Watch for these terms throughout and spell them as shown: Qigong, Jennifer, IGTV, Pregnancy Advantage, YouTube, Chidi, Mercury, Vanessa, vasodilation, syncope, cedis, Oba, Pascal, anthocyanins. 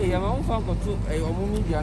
Hey, I'm on phone control. Hey, I'm on media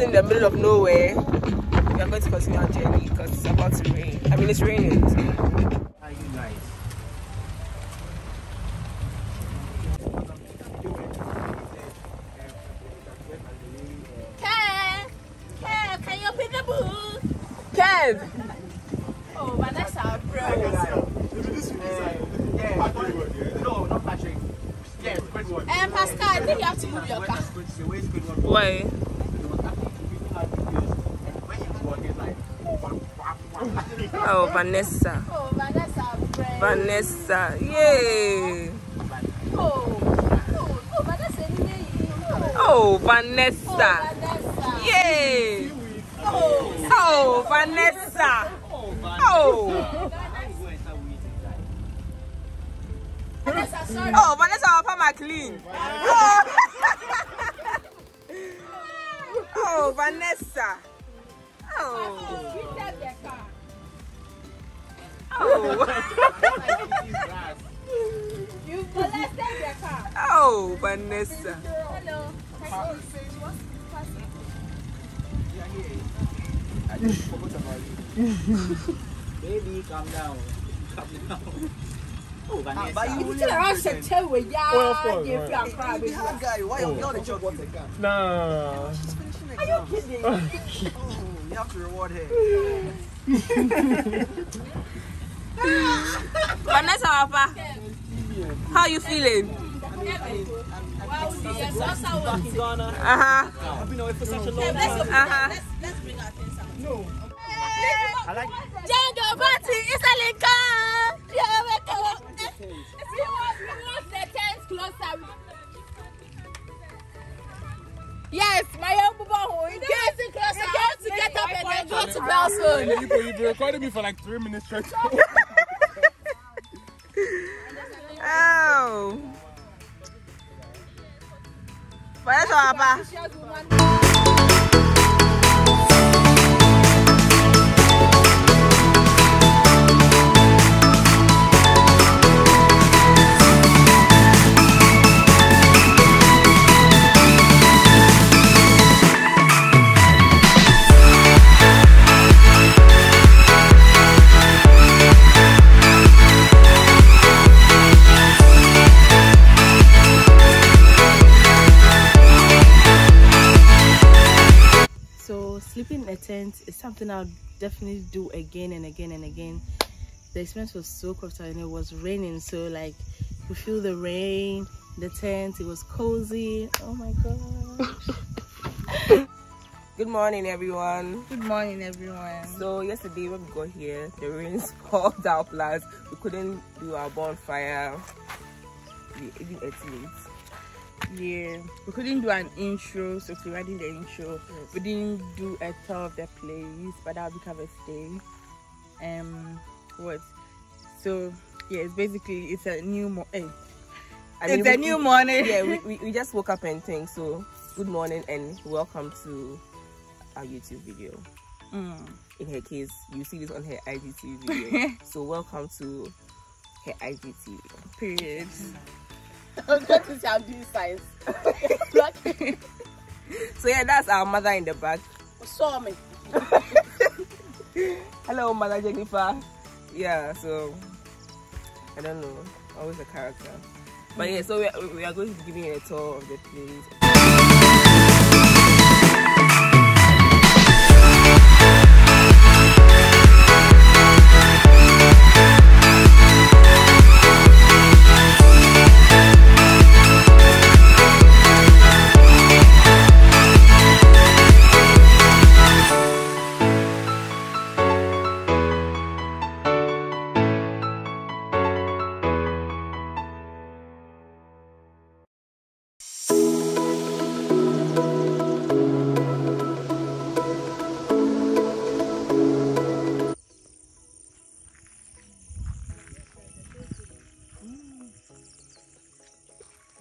In the middle of nowhere, we are going to continue our journey because it's about to rain. I mean, it's raining. How are you guys? Can you open the book? Kev! Oh, Vanessa, bro. Yeah, no, not Patrick. Yeah, good one. And Pascal, I think you have to move your car. Why? Oh, Vanessa. Oh, Vanessa, friend. Vanessa, yay. Oh, Vanessa, yay. Oh, Vanessa, yay. Oh, Vanessa. Oh, Vanessa, sorry. Oh, Vanessa, I'll put my clean. Oh, Vanessa. Oh. Oh. You molested their car. Oh, Vanessa. Hello. Hello. I just forgot about you. Baby, calm down. Calm down. Oh, Vanessa. But you still around September. Why are you not a job? No. She's finishing it. Are you kidding? Oh, you have to reward her. Vanessa, Oba, how are you feeling? I've been away for such a long time. Let's bring our things out. No. I like it. We want the tents closer. Yes, my uncle Baho. He gets to get up and then go to Belson. You've been recording me for like 3 minutes straight. Oh. Where's our Abba? Sleeping in a tent is something I'll definitely do again and again and again. The experience was so comfortable and it was raining, so like you feel the rain, the tent, it was cozy. Oh my gosh. Good morning everyone. Good morning everyone. So yesterday when we got here, the rain spoiled our plans. We couldn't do our bonfire. We even ate late. Yeah, we couldn't do an intro, so we didn't do the intro. Yes. We didn't do a tour of the place, but that'll be covered today. What? So yeah, it's basically it's a new morning. It's a new morning. Yeah, we just woke up and think. So good morning and welcome to our YouTube video. Mm. In her case, you see this on her IGTV. So welcome to her IGTV. Period. I was going to say I'm doing science. So yeah, that's our mother in the back. Saw me. Hello, Mother Jennifer. Yeah, so I don't know, always a character. But yeah, so we are going to be giving a tour of the place.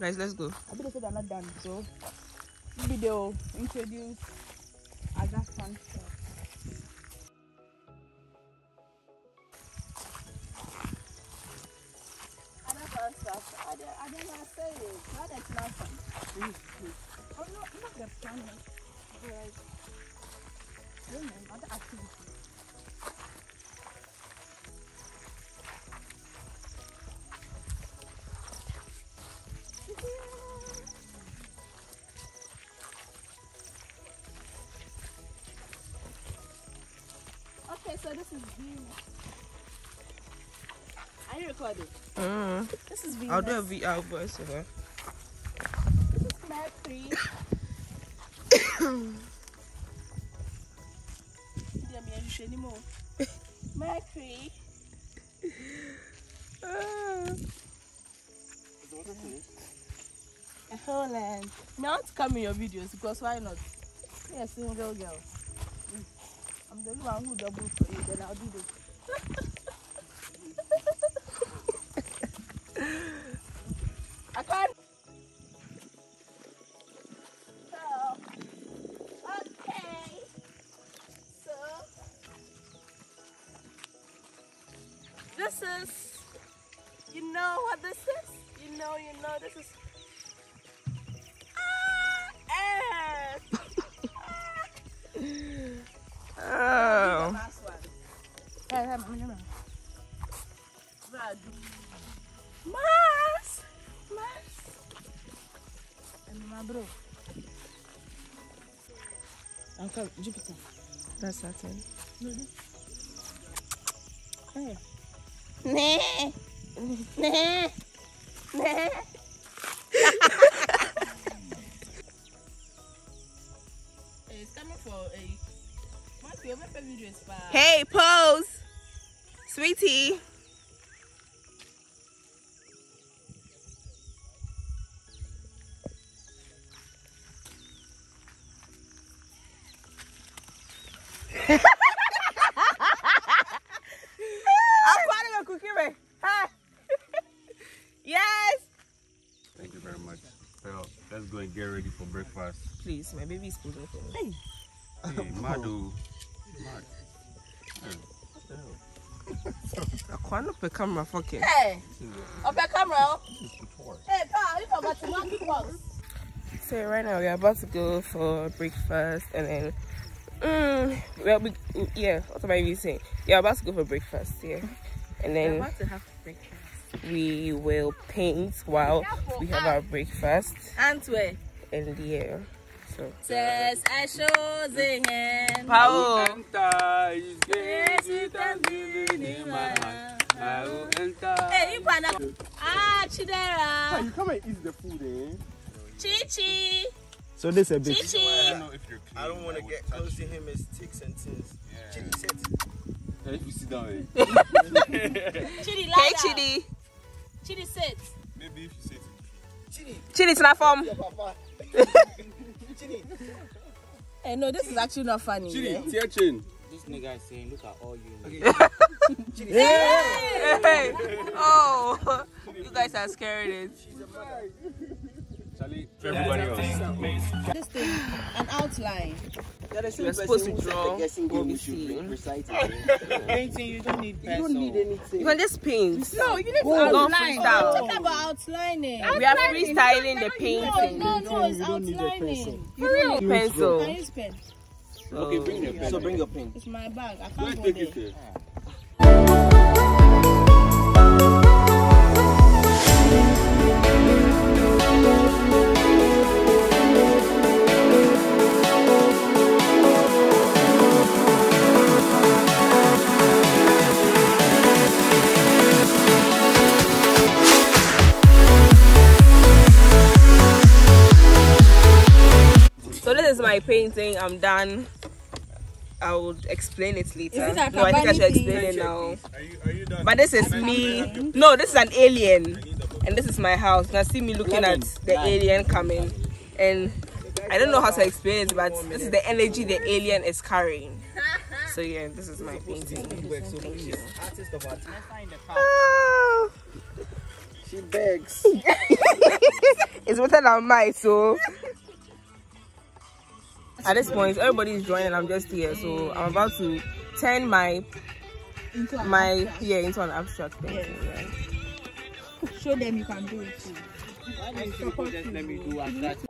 Guys, let's go. I think they said they're not done, so maybe they'll introduce other fun stuff. Other fun stuff. I don't want to say it. Now that's not fun. Oh no, not the fun. Like, I don't know, other activities. Okay, so this is Venus. Are you recording? This is Venus. I'll do a VR voiceover. This is Mercury. Mercury. The whole land. May I want to come in your videos because why not? You're a single girl. I'm the only one who double for you, then I'll do this. I can't. So, okay. So, this is, you know what this is? You know, this is. Bro. Uncle Jupiter. That's Saturn. No, this. Nah. Nah. Nah. It's coming for a. Hey, pose. Sweetie. Yes. Thank you very much. Well, let's go and get ready for breakfast. Please, my baby is pulled up. Hey. Hey, Madu. Mad. Hey. What the hell? I can't open camera fucking. Hey. Open camera. Hey, pal, you forgot to lock the box. So right now we are about to go for breakfast and then. What am I even saying? Yeah, about to go for breakfast, yeah. And then we're about to have breakfast. We will paint while we have our breakfast. And where? And yeah. So says I show the hand. Power. Hey, you pan up. Ah, Chidera. You come and eat the food, eh? Chichi. So this is a bit. Chichi. I don't want to get close to him as ticks and tins. Chichi said. If you sit down, eh? Chidi, lie down. Hey, Chidi. Chidi, sit. Maybe if you sit. Chidi. Chidi, it's not fun. Chidi. Hey, no, this Chidi. Is actually not funny. Chidi, tear chin. This nigga is saying, look at all you. Okay. Chidi. Hey. Hey. Oh, you guys are scaring it. She's a mother. Everybody else. This thing, an outline. You're supposed to draw what we see. Painting, you don't need pencil. You don't need anything. You can just paint. No, you need outline. Talk about outlining. We are freestyling the painting. No, it's outlining. You don't need pencil. Can use pen. Okay, bring your pen. So bring your pen. It's my bag. I can't hold it. My painting, I'm done. I will explain it later. Is it no, I think I should explain it now. Are you done? But this is me. No, this is an alien, and this is my house. Now see me looking at the alien coming, and I don't know how to explain it, but this is the energy the alien is carrying. So yeah, this is my painting. Thank you. She begs. It's better than mine, so. At this point, everybody's drawing and I'm just here, so I'm about to turn my into an abstract thing. Yeah. Show them you can do it too. Just let me do abstract.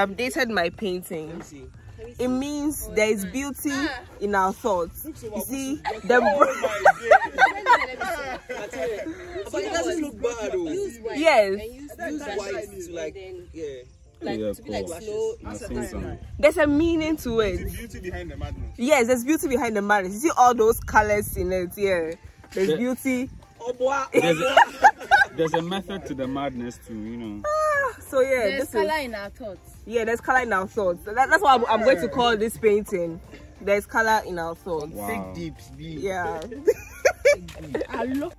Updated my painting. It means there is beauty in our thoughts. You see, the but it doesn't look bad though. Yes. Use white to to be slow. There's a meaning to it. There's beauty behind the madness. Yes, there's beauty behind the madness. You see all those colors in it. Yeah, there's beauty. There's a method to the madness too, you know. So yeah, there's color in our thoughts. Yeah, there's color in our thoughts. That's what I'm going to call this painting. There's color in our thoughts. Wow. Take deeps, deep. Yeah. I love.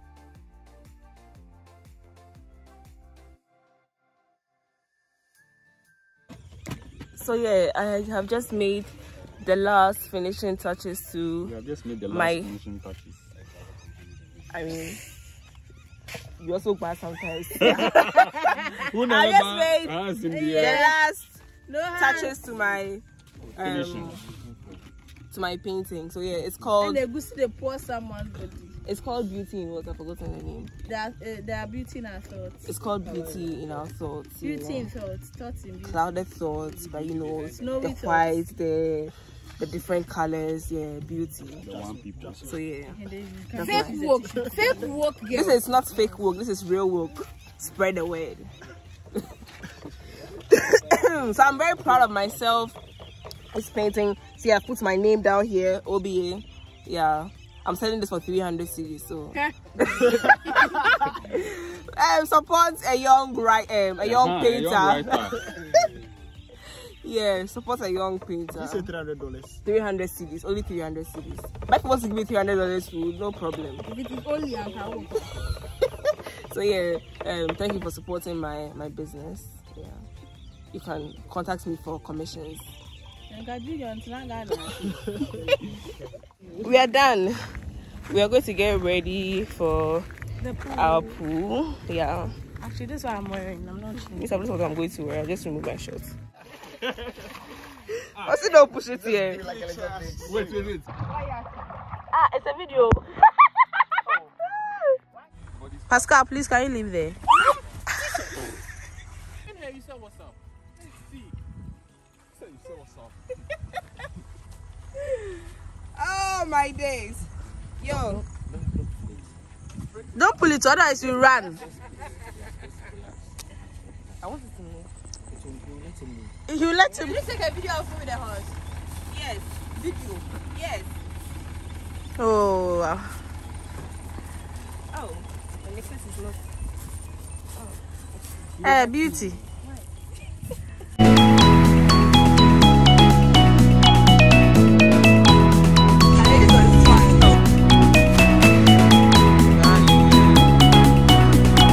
So yeah, I have just made the last finishing touches to. You have just made the last finishing touches. I mean. You also bad sometimes. Who knows? I just made the last touches to my painting. So yeah, it's called. And they pour someone's body. It's called beauty in what? I've forgotten the name. There are beauty in our thoughts. It's called beauty in our thoughts. Beauty in thoughts, thoughts in beauty. Clouded thoughts, but you know, the white, the different colors, yeah, beauty. So yeah, fake work. This is not fake work. This is real work. Spread the word. So I'm very proud of myself. This painting. See, I put my name down here, OBA. Yeah, I'm selling this for 300 cedis. So support a young painter. Yeah, support a young painter. You say $300. 300 cedis, only 300 cedis. But if you want to give me $300 food, no problem. If it is only an hour. So yeah, thank you for supporting my business. Yeah, you can contact me for commissions. We are done. We are going to get ready for our pool. Yeah. Actually, this is what I'm wearing. I'm not sure. This is what I'm going to wear. I'll just remove my shorts. I still don't push it here. Wait. Ah, it's a video. Pascal, please, can you leave there? You said what's up. Let's see. You said what's up. Oh my days. Yo. Don't pull it, otherwise you run. I want it to move. You let him. Did you take a video of me with the horse? Yes. Video. Yes. Oh. Wow. Oh. The necklace is not. Oh. Beauty.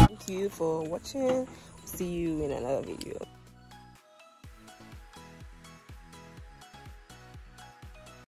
Thank you for watching. See you in another video.